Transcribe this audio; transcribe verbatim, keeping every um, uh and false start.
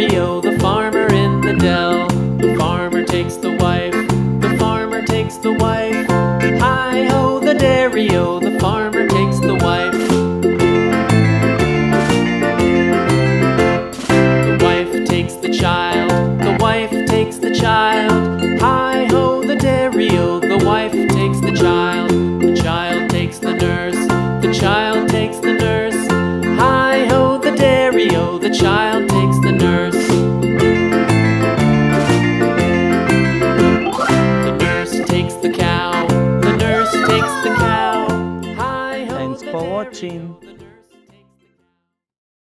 Oreo, the farmer in the dell. The farmer takes the wife, the farmer takes the wife. Hi-ho, the dairy-o, the farmer takes the wife. The wife takes the child, the wife takes the child. Hi-ho, the dairy-o, the wife takes the child. The child takes the nurse, the child takes the nurse. Hi-ho, the dairy-o, the child takes the nurse. The nurse takes the cow, the nurse takes the cow. Hi-ho, thanks for watching.